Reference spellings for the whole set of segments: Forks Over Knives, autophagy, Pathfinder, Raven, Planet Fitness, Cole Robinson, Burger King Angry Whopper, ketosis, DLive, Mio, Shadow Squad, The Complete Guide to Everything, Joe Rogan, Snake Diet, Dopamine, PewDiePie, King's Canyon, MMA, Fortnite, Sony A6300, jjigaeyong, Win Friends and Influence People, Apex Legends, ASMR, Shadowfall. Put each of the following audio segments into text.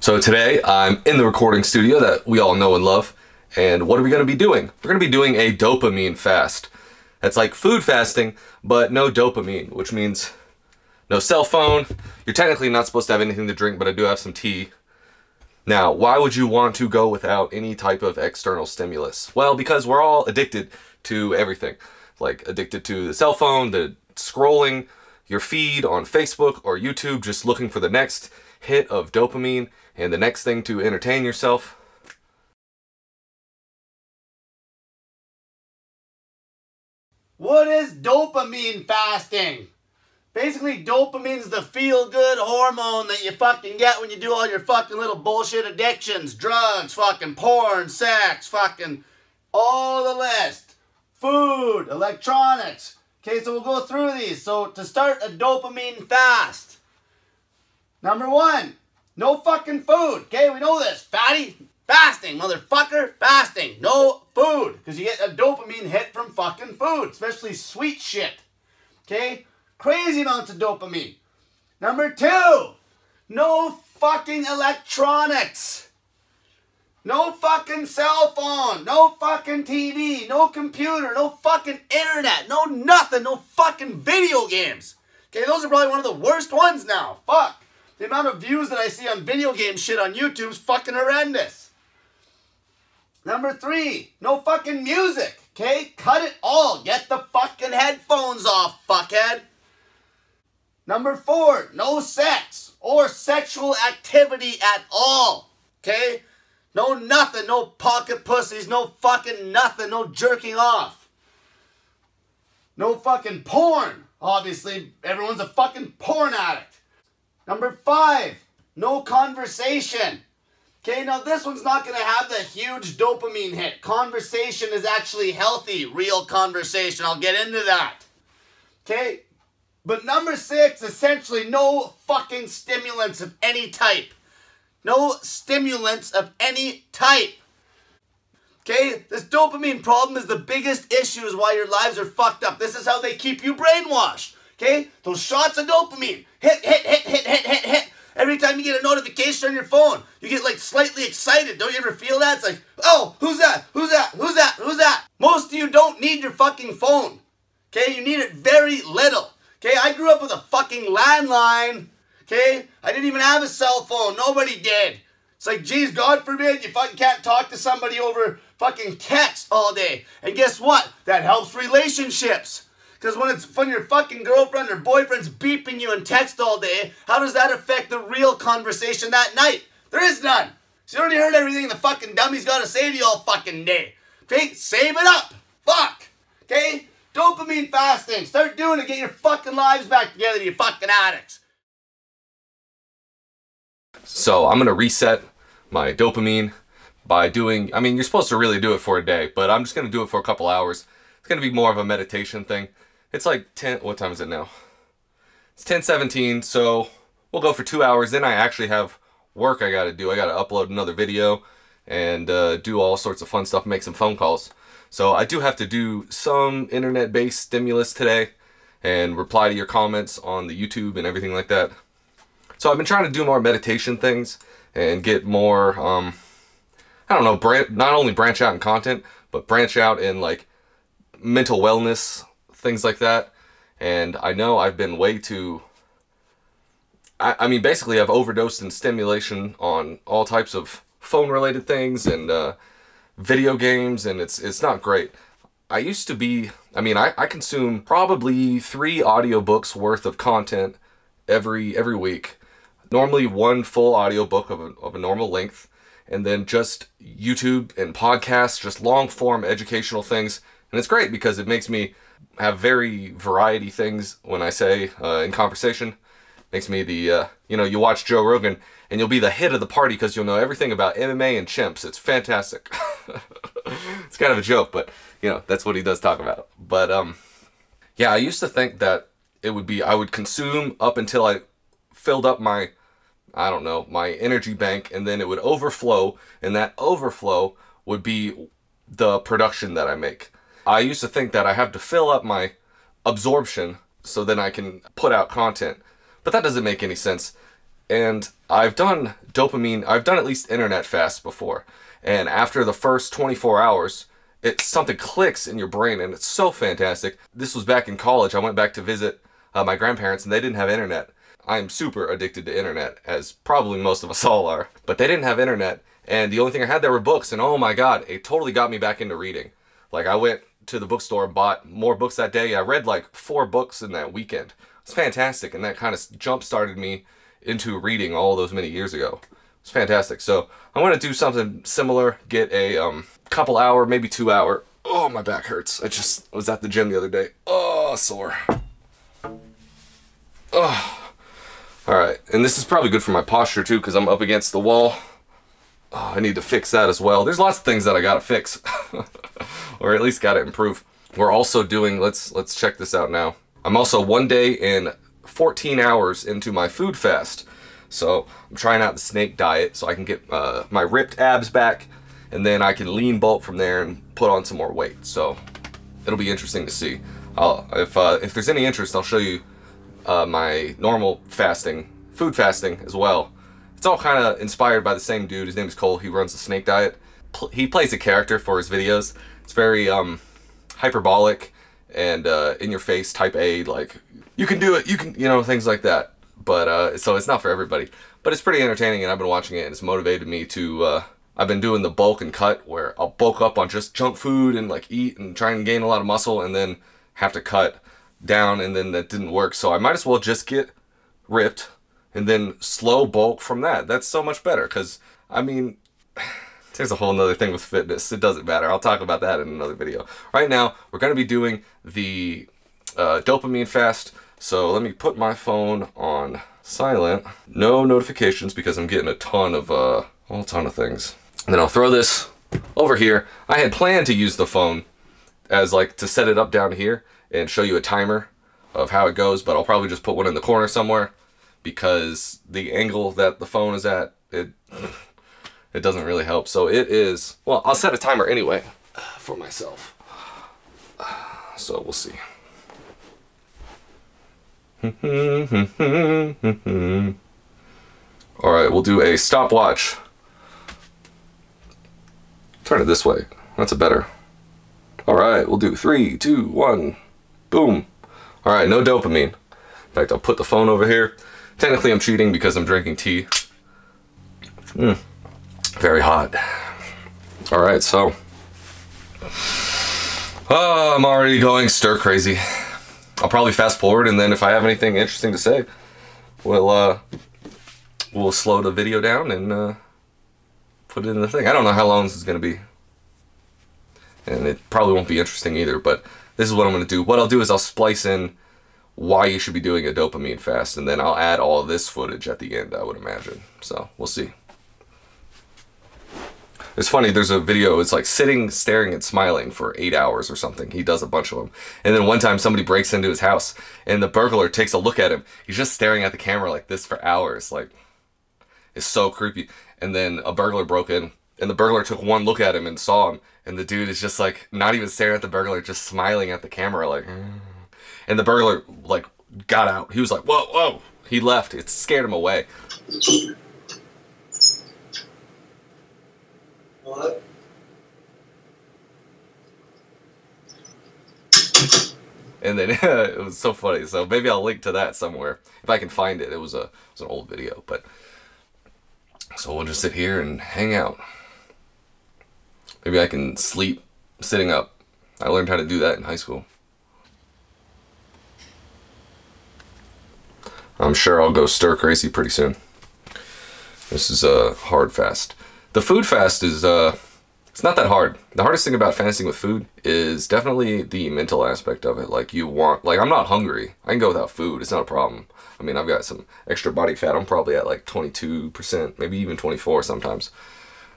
So today I'm in the recording studio that we all know and love, and what are we going to be doing? We're going to be doing a dopamine fast. That's like food fasting, but no dopamine, which means no cell phone. You're technically not supposed to have anything to drink, but I do have some tea. Now, why would you want to go without any type of external stimulus? Well, because we're all addicted to everything. Like addicted to the cell phone, the scrolling, your feed on Facebook or YouTube, just looking for the next hit of dopamine and the next thing to entertain yourself. What is dopamine fasting? Basically, dopamine's the feel-good hormone that you fucking get when you do all your fucking little bullshit addictions. Drugs, fucking porn, sex, fucking all the list. Food, electronics. Okay, so we'll go through these. So, to start a dopamine fast. Number 1, no fucking food. Okay, we know this. Fatty, fasting, motherfucker, fasting. No food, because you get a dopamine hit from fucking food, especially sweet shit. Okay, crazy amounts of dopamine. Number 2, no fucking electronics. No fucking cell phone, no fucking TV, no computer, no fucking internet, no nothing, no fucking video games. Okay, those are probably one of the worst ones now. Fuck. The amount of views that I see on video game shit on YouTube is fucking horrendous. Number 3, no fucking music. Okay, cut it all. Get the fucking headphones off, fuckhead. Number 4, no sex or sexual activity at all. Okay? No nothing, no pocket pussies, no fucking nothing, no jerking off. No fucking porn. Obviously, everyone's a fucking porn addict. Number 5, no conversation. Okay, now this one's not going to have the huge dopamine hit. Conversation is actually healthy, real conversation. I'll get into that. Okay, but number 6, essentially no fucking stimulants of any type. No stimulants of any type. Okay, this dopamine problem is the biggest issue is why your lives are fucked up. This is how they keep you brainwashed. Okay, those shots of dopamine. Hit, hit, hit, hit, hit, hit, hit. Every time you get a notification on your phone, you get like slightly excited. Don't you ever feel that? It's like, oh, who's that? Who's that? Who's that? Who's that? Most of you don't need your fucking phone. Okay, you need it very little. Okay, I grew up with a fucking landline. Okay, I didn't even have a cell phone. Nobody did. It's like, geez, God forbid you fucking can't talk to somebody over fucking text all day. And guess what? That helps relationships. Because when your fucking girlfriend or boyfriend's beeping you in text all day, how does that affect the real conversation that night? There is none. So you already heard everything the fucking dummy's got to say to you all fucking day. Okay, save it up. Fuck. Okay, dopamine fasting. Start doing it. Get your fucking lives back together, you fucking addicts. So I'm going to reset my dopamine by doing, I mean, you're supposed to really do it for a day, but I'm just going to do it for a couple hours. It's going to be more of a meditation thing. It's like 10, what time is it now? It's 10:17, so we'll go for 2 hours. Then I actually have work I got to do. I got to upload another video and do all sorts of fun stuff, make some phone calls. So I do have to do some internet-based stimulus today and reply to your comments on the YouTube and everything like that. So I've been trying to do more meditation things and get more, I don't know, not only branch out in content, but branch out in like mental wellness, things like that. And I know I've been way too, I mean, basically I've overdosed in stimulation on all types of phone related things and video games, and it's not great. I used to be, I mean, I consume probably 3 audiobooks worth of content every week. Normally one full audiobook of a normal length, and then just YouTube and podcasts, just long form educational things. And it's great because it makes me have very variety things when I say in conversation. Makes me the, you know, you watch Joe Rogan and you'll be the hit of the party because you'll know everything about MMA and chimps. It's fantastic. It's kind of a joke, but you know, that's what he does talk about. But yeah, I used to think that it would be, I would consume up until I filled up my, I don't know, my energy bank, and then it would overflow, and that overflow would be the production that I make. I used to think that I have to fill up my absorption so then I can put out content, but that doesn't make any sense. And I've done dopamine, I've done at least internet fast before, and after the first 24 hours, something clicks in your brain, and it's so fantastic. This was back in college. I went back to visit my grandparents, and they didn't have internet. I am super addicted to internet, as probably most of us all are, but they didn't have internet, and the only thing I had there were books, and oh my god, it totally got me back into reading. Like, I went to the bookstore and bought more books that day. I read like 4 books in that weekend. It's fantastic, and that kind of jump-started me into reading all those many years ago. It's fantastic. So I want to do something similar, get a couple hour, maybe 2 hour. Oh, my back hurts. I just was at the gym the other day. Oh, sore. Oh, all right. And this is probably good for my posture too, because I'm up against the wall. Oh, I need to fix that as well. There's lots of things that I got to fix or at least got to improve. We're also doing, let's check this out now. I'm also 1 day in 14 hours into my food fast. So I'm trying out the Snake Diet so I can get my ripped abs back, and then I can lean bulk from there and put on some more weight. So it'll be interesting to see. If there's any interest, I'll show you my normal fasting, food fasting as well. It's all kind of inspired by the same dude. His name is Cole. He runs the Snake Diet. He plays a character for his videos. It's very hyperbolic and in your face, type A, like, you can do it, you can, you know, things like that. But so it's not for everybody, but it's pretty entertaining, and I've been watching it, and it's motivated me to I've been doing the bulk and cut, where I'll bulk up on just junk food and like eat and try and gain a lot of muscle, and then have to cut down, and then that didn't work, so I might as well just get ripped and then slow bulk from that. That's so much better, because I mean, there's a whole nother thing with fitness. It doesn't matter. I'll talk about that in another video. Right now we're going to be doing the dopamine fast. So let me put my phone on silent. No notifications, because I'm getting a ton of, a whole ton of things. And then I'll throw this over here. I had planned to use the phone as like to set it up down here and show you a timer of how it goes, but I'll probably just put one in the corner somewhere, because the angle that the phone is at, it doesn't really help. So it is, well, I'll set a timer anyway for myself. So we'll see. All right, we'll do a stopwatch. Turn it this way. That's a better. All right, we'll do 3, 2, 1, boom. All right, no dopamine. In fact, I'll put the phone over here. Technically, I'm cheating because I'm drinking tea. Very hot. All right, so I'm already going stir crazy. I'll probably fast forward, and then if I have anything interesting to say, we'll slow the video down and put it in the thing. I don't know how long this is going to be, and it probably won't be interesting either, but this is what I'm going to do. What I'll do is I'll splice in why you should be doing a dopamine fast, and then I'll add all this footage at the end, I would imagine. So we'll see. It's funny, there's a video, it's like sitting, staring, and smiling for 8 hours or something. He does a bunch of them. And then one time somebody breaks into his house, and the burglar takes a look at him. He's just staring at the camera like this for hours. Like, it's so creepy. And then a burglar broke in, and the burglar took one look at him and saw him. And the dude is just like, not even staring at the burglar, just smiling at the camera like, and the burglar like got out. He was like, whoa, whoa. He left. It scared him away. What? And then it was so funny, so maybe I'll link to that somewhere if I can find it. It was an old video, but so we'll just sit here and hang out. Maybe I can sleep sitting up. I learned how to do that in high school. I'm sure I'll go stir crazy pretty soon. This is a hard fast. The food fast is, it's not that hard. The hardest thing about fasting with food is definitely the mental aspect of it. Like, you want, like, I'm not hungry. I can go without food. It's not a problem. I mean, I've got some extra body fat. I'm probably at like 22%, maybe even 24 sometimes.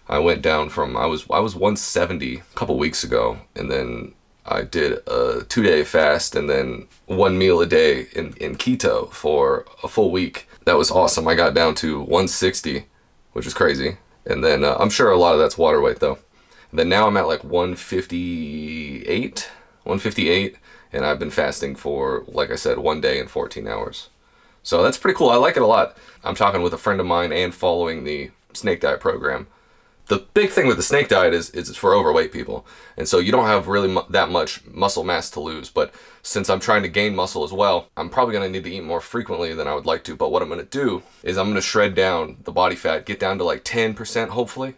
I went down from, I was 170 a couple weeks ago, and then I did a 2-day fast and then 1 meal a day in keto for a full week. That was awesome. I got down to 160, which is crazy. And then I'm sure a lot of that's water weight though. And then now I'm at like 158, and I've been fasting for, like I said, 1 day and 14 hours. So that's pretty cool. I like it a lot. I'm talking with a friend of mine and following the Snake Diet program. The big thing with the Snake Diet is it's for overweight people. And so you don't have really that much muscle mass to lose. But since I'm trying to gain muscle as well, I'm probably going to need to eat more frequently than I would like to. But what I'm going to do is I'm going to shred down the body fat, get down to like 10%, hopefully,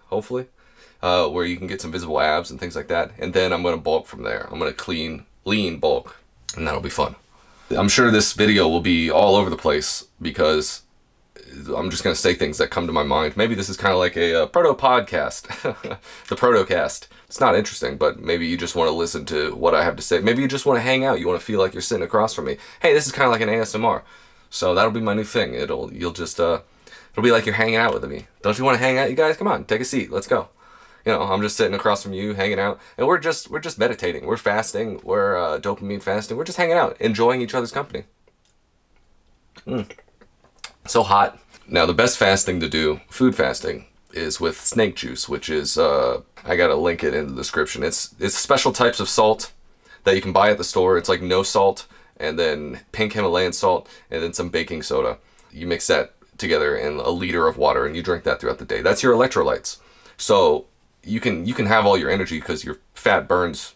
where you can get some visible abs and things like that. And then I'm going to bulk from there. I'm going to lean bulk, and that'll be fun. I'm sure this video will be all over the place because I'm just going to say things that come to my mind. Maybe this is kind of like a proto-podcast, the protocast. It's not interesting, but maybe you just want to listen to what I have to say. Maybe you just want to hang out. You want to feel like you're sitting across from me. Hey, this is kind of like an ASMR. So that'll be my new thing. It'll be like you're hanging out with me. Don't you want to hang out, you guys? Come on, take a seat. Let's go. You know, I'm just sitting across from you, hanging out, and we're just meditating. We're fasting. We're dopamine fasting. We're just hanging out, enjoying each other's company. So hot. Now, the best fasting to do, food fasting, is with snake juice, which is, I gotta link it in the description. It's special types of salt that you can buy at the store. It's like no salt, and then pink Himalayan salt, and then some baking soda. You mix that together in a liter of water, and you drink that throughout the day. That's your electrolytes. So you can have all your energy because your fat burns.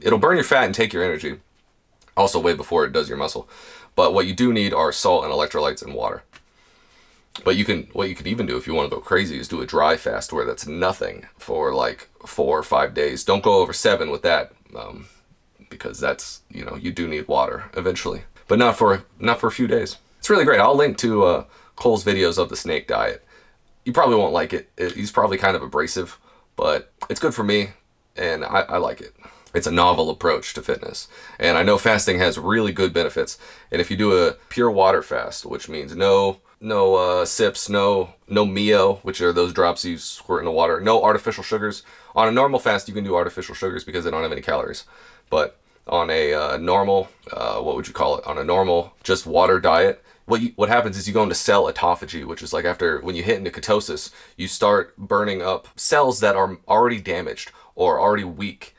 It'll burn your fat and take your energy, also way before it does your muscle. But what you do need are salt and electrolytes and water. But what you can even do if you want to go crazy is do a dry fast where that's nothing for like 4 or 5 days. Don't go over 7 with that because that's, you know, you do need water eventually, but not for a few days. It's really great. I'll link to Cole's videos of the Snake Diet. You probably won't like it. He's probably kind of abrasive, but it's good for me, and I like it. It's a novel approach to fitness, and I know fasting has really good benefits. And if you do a pure water fast, which means no sips, no Mio, which are those drops you squirt in the water, no artificial sugars. On a normal fast, you can do artificial sugars because they don't have any calories. But on a normal, what would you call it? On a normal just water diet, what happens is you go into cell autophagy, which is like when you hit into ketosis, you start burning up cells that are already damaged or already weak.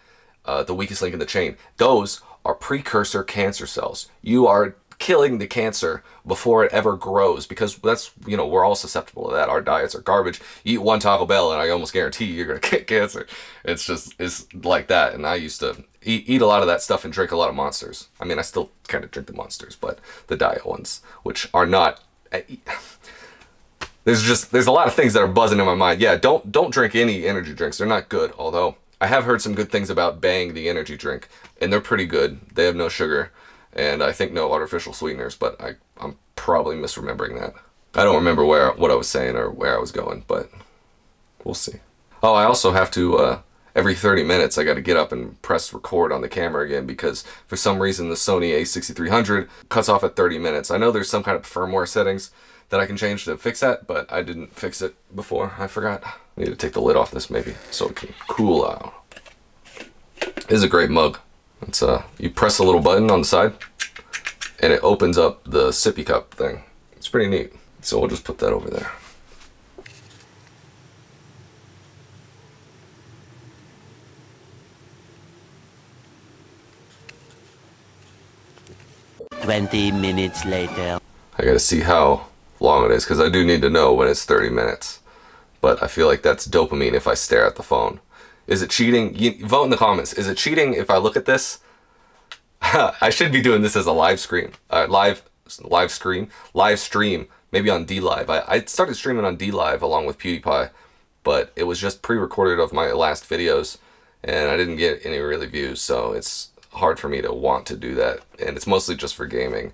The weakest link in the chain. Those are precursor cancer cells. You are killing the cancer before it ever grows, because that's, you know, we're all susceptible to that. Our diets are garbage. You eat one Taco Bell and I almost guarantee you're going to get cancer. It's like that. And I used to eat a lot of that stuff and drink a lot of Monsters. I mean, I still kind of drink the Monsters, but the diet ones, which are not... There's a lot of things that are buzzing in my mind. Yeah, don't drink any energy drinks. They're not good, although... I have heard some good things about Bang, the energy drink, and they're pretty good. They have no sugar, and I think no artificial sweeteners, but I'm probably misremembering that. I don't remember what I was saying or where I was going, but we'll see. Oh, I also have to, every 30 minutes, I got to get up and press record on the camera again, because for some reason the Sony A6300 cuts off at 30 minutes. I know there's some kind of firmware settings that I can change to fix that, but I didn't fix it before. I forgot. I need to take the lid off this maybe so it can cool out. This is a great mug. It's you press a little button on the side and it opens up the sippy cup thing. It's pretty neat. So we'll just put that over there. I gotta see how long it is, because I do need to know when it's 30 minutes. But I feel like that's dopamine if I stare at the phone. Is it cheating? You vote in the comments. Is it cheating if I look at this? I should be doing this as a live screen. Live stream. Maybe on DLive. I started streaming on DLive along with PewDiePie, but it was just pre-recorded of my last videos, and I didn't get any really views, so it's hard for me to want to do that. And it's mostly just for gaming.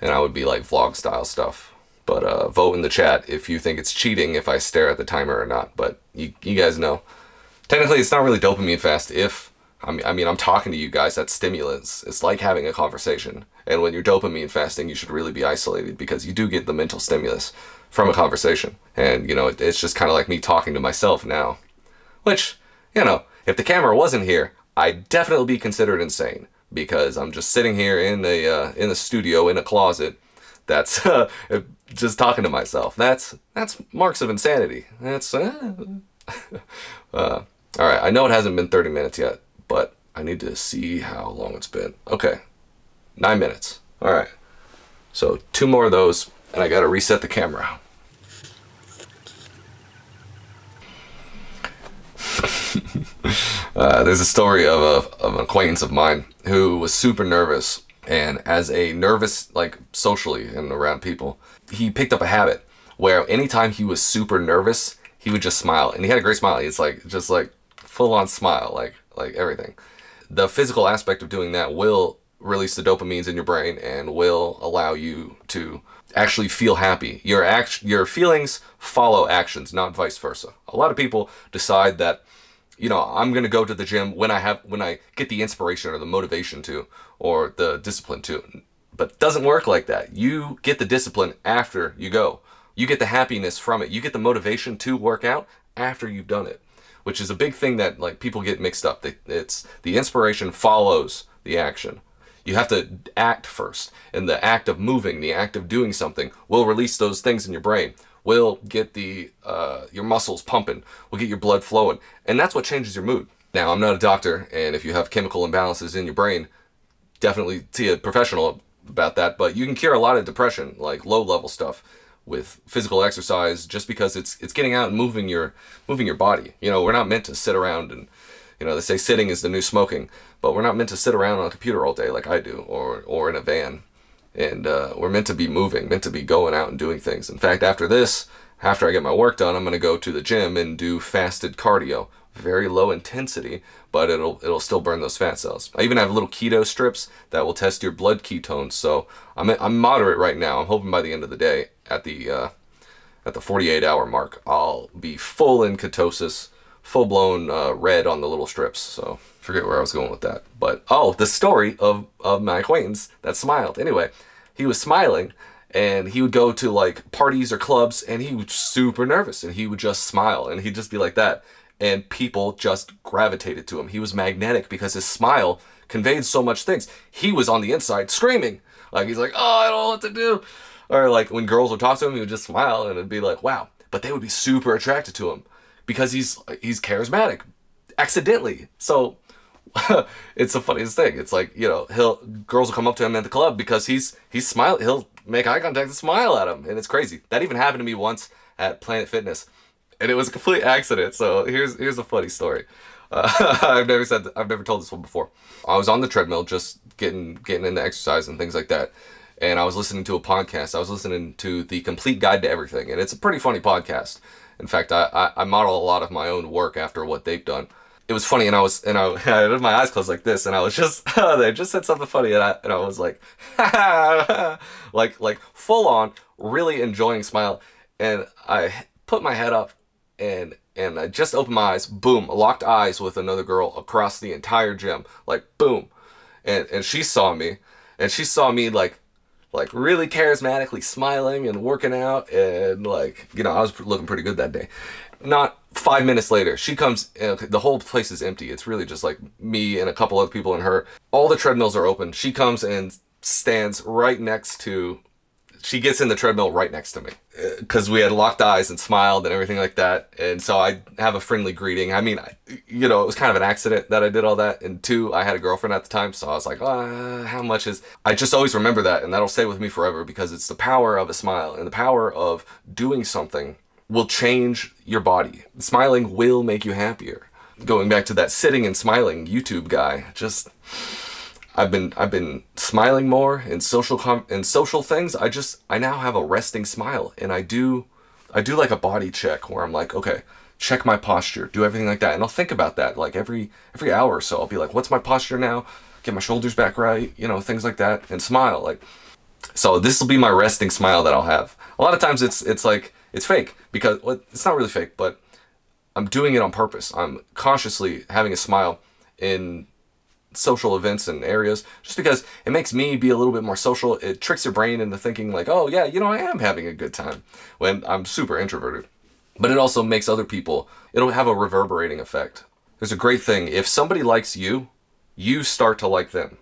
And I would be like vlog style stuff. But vote in the chat if you think it's cheating if I stare at the timer or not. But you guys know. Technically, it's not really dopamine fast if, I mean, I'm talking to you guys. That's stimulants. It's like having a conversation. And when you're dopamine fasting, you should really be isolated, because you do get the mental stimulus from a conversation. And, you know, it's just kind of like me talking to myself now. Which, you know, if the camera wasn't here, I'd definitely be considered insane, because I'm just sitting here in the studio in a closet that's just talking to myself. That's marks of insanity. That's all right, I know it hasn't been 30 minutes yet, but I need to see how long it's been. Okay, 9 minutes. All right, So 2 more of those, and I gotta reset the camera. There's a story of an acquaintance of mine who was super nervous, and as a nervous, like socially and around people, he picked up a habit where anytime he was super nervous, he would just smile. And he had a great smile. He's like, just like full on smile, like everything. The physical aspect of doing that will release the dopamines in your brain and will allow you to actually feel happy. Your feelings follow actions, not vice versa. A lot of people decide that, you know, I'm going to go to the gym when I get the inspiration or the motivation to, or the discipline to, but it doesn't work like that. You get the discipline after you go. You get the happiness from it. You get the motivation to work out after you've done it, which is a big thing that like people get mixed up. It's the inspiration follows the action. You have to act first, and the act of moving, the act of doing something will release those things in your brain, will get the your muscles pumping, will get your blood flowing, and that's what changes your mood. Now, I'm not a doctor, and if you have chemical imbalances in your brain, definitely see a professional about that, but you can cure a lot of depression, like low-level stuff, with physical exercise, just because it's getting out and moving your body. You know, we're not meant to sit around and, you know, they say sitting is the new smoking, but we're not meant to sit around on a computer all day like I do, or in a van. And we're meant to be moving, meant to be going out and doing things. In fact, after this, after I get my work done, I'm gonna go to the gym and do fasted cardio, very low intensity, but it'll still burn those fat cells. I even have little keto strips that will test your blood ketones. So I'm moderate right now. I'm hoping by the end of the day, at the 48-hour mark, I'll be full in ketosis, full-blown red on the little strips. So forget where I was going with that. But oh, the story of my acquaintance that smiled. Anyway, he was smiling, and he would go to like parties or clubs, and he was super nervous, and he would just smile, and he'd just be like that. And people just gravitated to him. He was magnetic because his smile conveyed so much things. He was on the inside screaming. Like he's like, oh, I don't know what to do. Or like when girls would talk to him, he would just smile and it'd be like, wow. But they would be super attracted to him because he's charismatic, accidentally. So it's the funniest thing. It's like, you know, girls will come up to him at the club because he's smiling. He'll make eye contact and smile at him. And it's crazy. That even happened to me once at Planet Fitness. And it was a complete accident. So here's a funny story. I've never told this one before. I was on the treadmill, just getting into exercise and things like that. And I was listening to a podcast. I was listening to The Complete Guide to Everything. And it's a pretty funny podcast. In fact, I model a lot of my own work after what they've done. It was funny, and I had my eyes closed like this, and I was just, they just said something funny, and I was like, like full on, really enjoying smile. And I put my head up, and I just opened my eyes, boom, locked eyes with another girl across the entire gym, like boom. And she saw me, like really charismatically smiling and working out, and like, you know, I was looking pretty good that day. Not 5 minutes later, she comes, and the whole place is empty. It's really just like me and a couple other people and her. All the treadmills are open. She comes and stands right next to, she gets in the treadmill right next to me, because we had locked eyes and smiled and everything like that. And so I have a friendly greeting. I mean, you know, it was kind of an accident that I did all that. And 2, I had a girlfriend at the time. So I was like, how much is, I just always remember that. And that'll stay with me forever, because it's the power of a smile, and the power of doing something will change your body. Smiling will make you happier. Going back to that sitting and smiling YouTube guy, just, I've been smiling more in social things. I now have a resting smile, and I do like a body check where I'm like, okay, check my posture, do everything like that. And I'll think about that like every hour or so. I'll be like, what's my posture now? Get my shoulders back right, you know, things like that, and smile. Like, so this will be my resting smile that I'll have. A lot of times it's like, it's fake, because well, it's not really fake, but I'm doing it on purpose. I'm consciously having a smile in social events and areas, just because it makes me be a little bit more social. It tricks your brain into thinking like, oh yeah, you know, I am having a good time, when I'm super introverted. But it also makes other people, it'll have a reverberating effect. There's a great thing. If somebody likes you, you start to like them.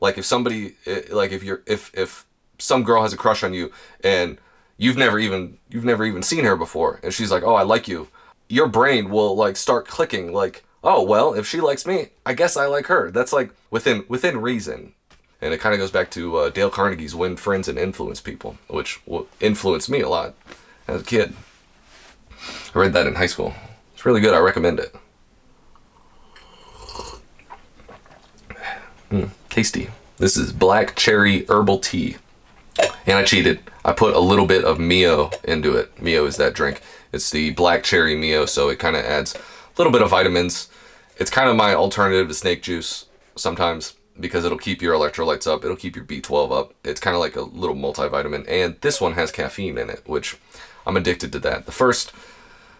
Like if somebody, like if some girl has a crush on you and you've never even seen her before, and she's like, oh, I like you, your brain will like start clicking like, oh, well, if she likes me, I guess I like her. That's like within reason. And it kind of goes back to Dale Carnegie's Win Friends and Influence People, which influenced me a lot as a kid. I read that in high school. It's really good. I recommend it. Tasty. This is black cherry herbal tea. And I cheated. I put a little bit of Mio into it. Mio is that drink. It's the black cherry Mio, so it kind of adds a little bit of vitamins. It's kind of my alternative to snake juice sometimes, because it'll keep your electrolytes up, it'll keep your B12 up. It's kind of like a little multivitamin, and this one has caffeine in it, which I'm addicted to that. The first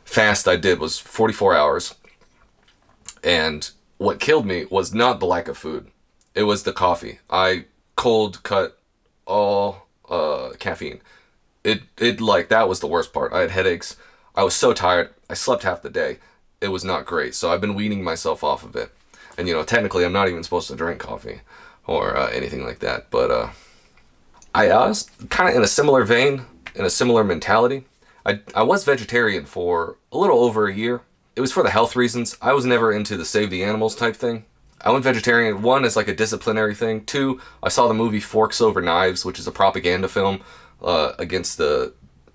fast I did was 44 hours, and what killed me was not the lack of food. It was the coffee. I cold cut all caffeine. It like, that was the worst part. I had headaches. I was so tired. I slept half the day. It was not great, so I've been weaning myself off of it. And, you know, technically I'm not even supposed to drink coffee or anything like that. But I was kind of in a similar vein, in a similar mentality. I was vegetarian for a little over a year. It was for the health reasons. I was never into the save the animals type thing. I went vegetarian, one, as like a disciplinary thing. Two, I saw the movie Forks Over Knives, which is a propaganda film against the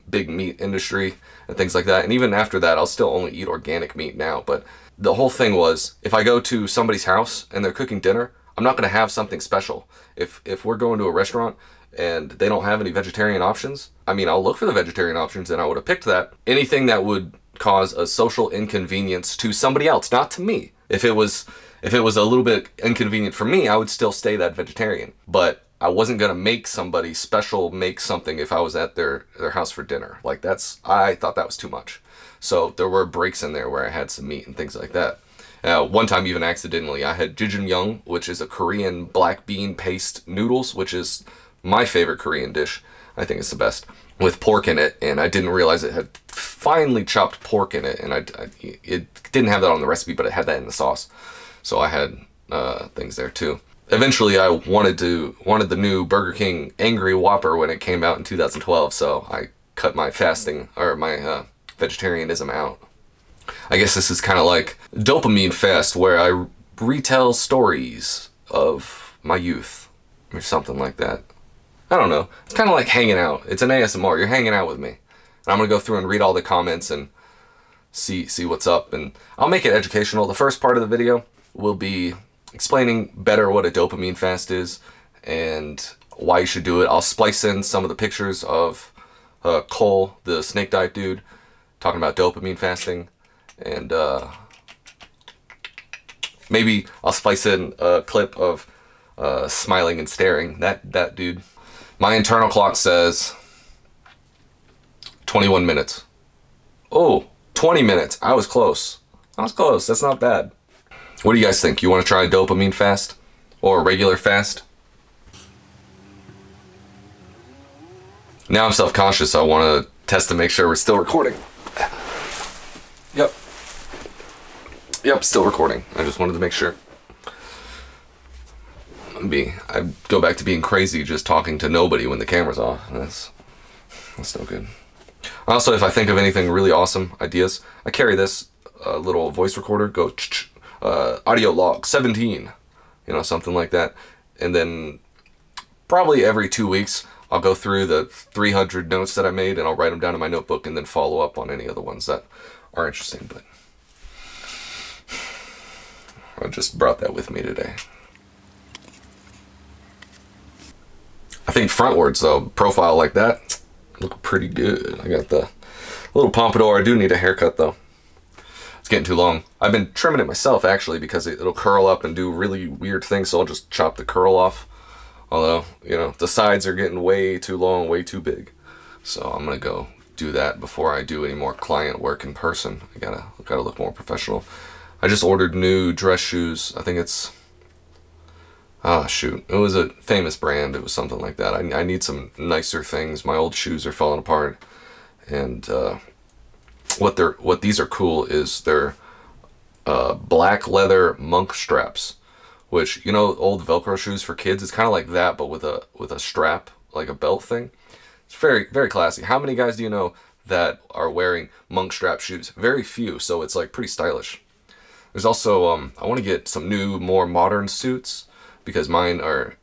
big meat industry and things like that. And even after that, I'll still only eat organic meat now, but the whole thing was, if I go to somebody's house and they're cooking dinner, I'm not going to have something special. If we're going to a restaurant and they don't have any vegetarian options, I mean, I'll look for the vegetarian options, and I would have picked that. Anything that would cause a social inconvenience to somebody else, not to me. If it was a little bit inconvenient for me, I would still stay that vegetarian, but I wasn't going to make somebody special make something if I was at their house for dinner. Like, that's, I thought that was too much. So there were breaks in there where I had some meat and things like that. One time, even accidentally, I had jjigaeyong, which is a Korean black bean paste noodles, which is my favorite Korean dish. I think it's the best, with pork in it. And I didn't realize it had finely chopped pork in it. And it didn't have that on the recipe, but it had that in the sauce. So I had things there too. Eventually, I wanted the new Burger King Angry Whopper when it came out in 2012. So I cut my fasting, or my vegetarianism out. I guess this is kind of like Dopamine Fest, where I retell stories of my youth or something like that. I don't know. It's kind of like hanging out. It's an ASMR. You're hanging out with me, and I'm gonna go through and read all the comments and see what's up. And I'll make it educational. The first part of the video will be explaining better what a dopamine fast is and why you should do it. I'll splice in some of the pictures of Cole, the Snake Diet dude, talking about dopamine fasting, and maybe I'll splice in a clip of Smiling and Staring, that dude. My internal clock says 21 minutes. Oh, 20 minutes. I was close. That's not bad. What do you guys think? You want to try a dopamine fast or a regular fast? Now I'm self-conscious. I want to test to make sure we're still recording. Yep, still recording. I just wanted to make sure. I go back to being crazy, just talking to nobody when the camera's off. That's no good. Also, if I think of anything really awesome, ideas, I carry this little voice recorder. Go ch-ch. Audio log 17, you know, something like that. And then probably every 2 weeks, I'll go through the 300 notes that I made, and I'll write them down in my notebook and then follow up on any other ones that are interesting. But I just brought that with me today. I think frontwards, though, profile like that, look pretty good. I got the little pompadour. I do need a haircut, though. It's getting too long. I've been trimming it myself, actually, because it'll curl up and do really weird things, so I'll just chop the curl off. Although, you know, the sides are getting way too long, way too big. So I'm gonna go do that before I do any more client work in person. I gotta look more professional. I just ordered new dress shoes. I think it's, it was a famous brand. It was something like that. I need some nicer things. My old shoes are falling apart, and what these are cool is they're black leather monk straps, which, you know, old Velcro shoes for kids, it's kind of like that, but with a strap, like a belt thing. It's very, very classy. How many guys do you know that are wearing monk strap shoes? Very few. So it's like pretty stylish. There's also, I want to get some new, more modern suits, because mine are,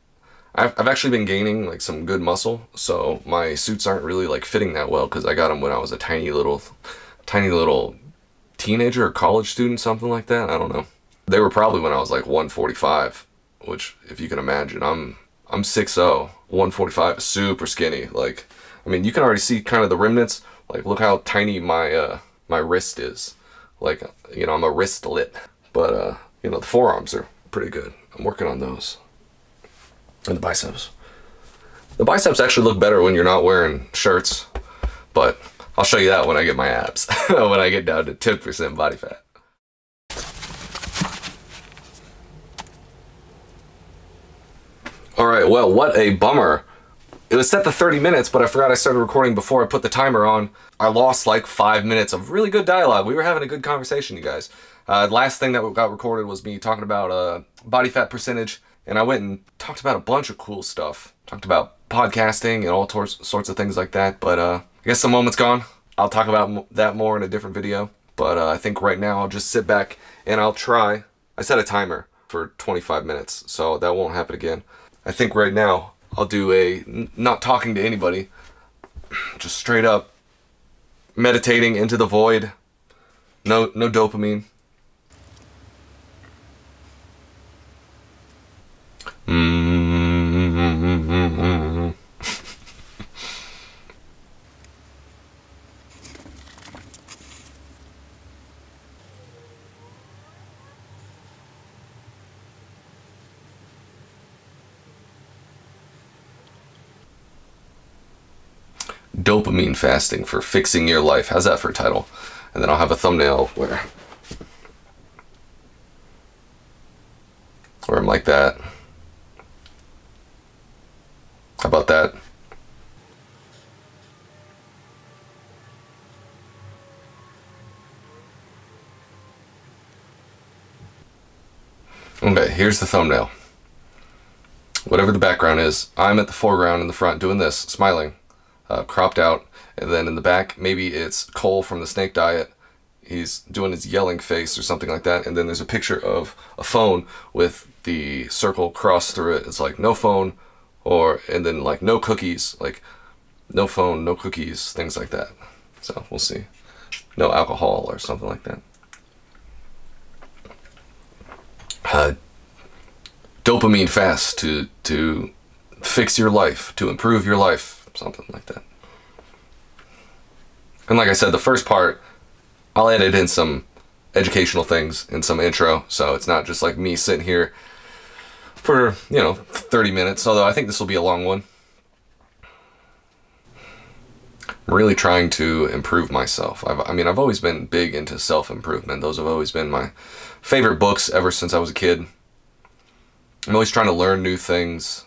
I've actually been gaining like some good muscle, so my suits aren't really like fitting that well because I got them when I was a tiny little teenager or college student, something like that. I don't know. They were probably when I was like 145, which if you can imagine, I'm 6'0", 145 is super skinny. Like, I mean, you can already see kind of the remnants. Like, look how tiny my my wrist is. Like, you know, I'm a wristlet, but you know, the forearms are pretty good. I'm working on those. And the biceps. The biceps actually look better when you're not wearing shirts, but I'll show you that when I get my abs, when I get down to 10% body fat. All right, well, what a bummer. It was set to 30 minutes, but I forgot I started recording before I put the timer on. I lost like 5 minutes of really good dialogue. We were having a good conversation, you guys. Last thing that got recorded was me talking about body fat percentage. And I went and talked about a bunch of cool stuff. Talked about podcasting and all sorts of things like that. But I guess the moment's gone. I'll talk about that more in a different video. But I think right now I'll just sit back and I'll try. I set a timer for 25 minutes, so that won't happen again. I think right now I'll do a not talking to anybody. Just straight up meditating into the void. No dopamine. Dopamine fasting for fixing your life. How's that for a title? And then I'll have a thumbnail where I'm like that. How about that? Okay, here's the thumbnail. Whatever the background is, I'm at the foreground in the front doing this, smiling, cropped out, and then in the back, maybe it's Cole from the Snake Diet. He's doing his yelling face or something like that, and then there's a picture of a phone with the circle crossed through it. It's like, no phone, and then like no cookies, like no phone, no cookies, things like that. So we'll see. No alcohol or something like that. Dopamine fast to fix your life, to improve your life, something like that. And like I said, the first part, I'll edit in some educational things and some intro, so it's not just like me sitting here for, you know, 30 minutes, although I think this will be a long one. I'm really trying to improve myself. I mean, I've always been big into self-improvement. Those have always been my favorite books ever since I was a kid. I'm always trying to learn new things.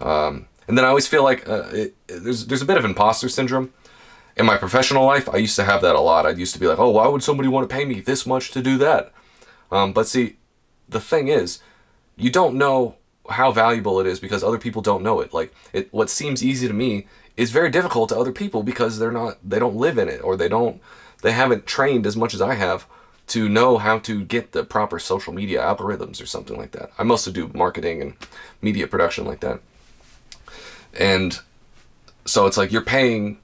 And then I always feel like there's a bit of imposter syndrome. In my professional life, I used to have that a lot. I used to be like, oh, why would somebody want to pay me this much to do that? But see, the thing is, you don't know how valuable it is because other people don't know it. Like, what seems easy to me is very difficult to other people because they don't live in it, or they haven't trained as much as I have to know how to get the proper social media algorithms or something like that. I mostly do marketing and media production like that. And so it's like you're paying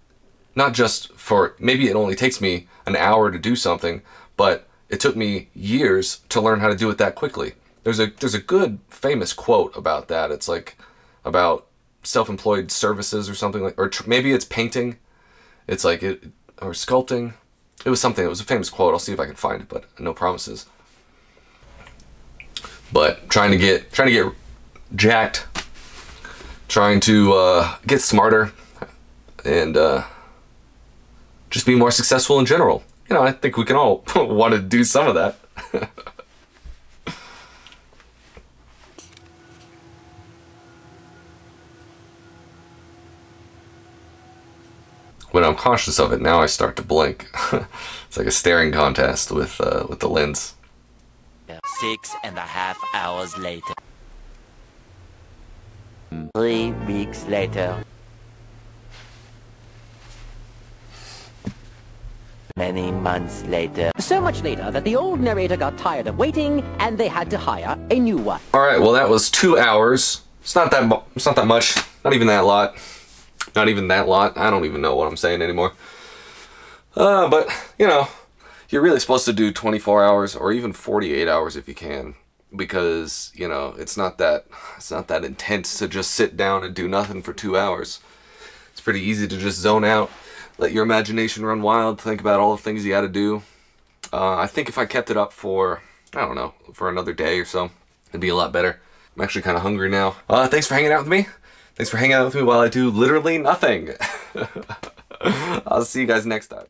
not just for, maybe it only takes me an hour to do something, but it took me years to learn how to do it that quickly. There's a good famous quote about that. It's like about self-employed services or something, like, or maybe it's painting. It's like or sculpting. It was something. It was a famous quote. I'll see if I can find it, but no promises. But trying to get jacked, trying to get smarter, and just be more successful in general. You know, I think we can all want to do some of that. When I'm conscious of it, now I start to blink. It's like a staring contest with the lens. 6.5 hours later. 3 weeks later. Many months later. So much later that the old narrator got tired of waiting and they had to hire a new one. All right, well, that was 2 hours. It's not that much. Not even that lot. Not even that lot. I don't even know what I'm saying anymore. But, you know, you're really supposed to do 24 hours or even 48 hours if you can, because, you know, it's not that intense to just sit down and do nothing for 2 hours. It's pretty easy to just zone out, let your imagination run wild, think about all the things you got to do. I think if I kept it up for, I don't know, for another day or so, it'd be a lot better. I'm actually kind of hungry now. Thanks for hanging out with me. Thanks for hanging out with me while I do literally nothing. I'll see you guys next time.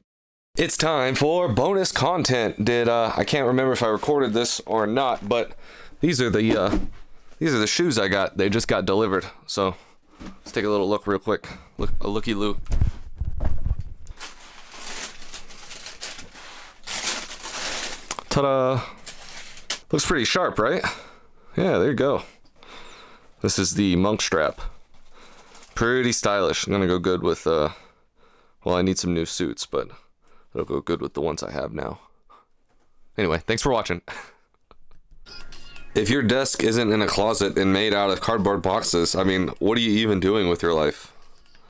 It's time for bonus content. I can't remember if I recorded this or not, but these are the shoes I got. They just got delivered. So let's take a little look real quick. Look, a looky-loo. Ta-da! Looks pretty sharp, right? Yeah, there you go. This is the monk strap. Pretty stylish. I'm gonna go good with, well, I need some new suits, but it'll go good with the ones I have now. Anyway, thanks for watching. If your desk isn't in a closet and made out of cardboard boxes, I mean, what are you even doing with your life?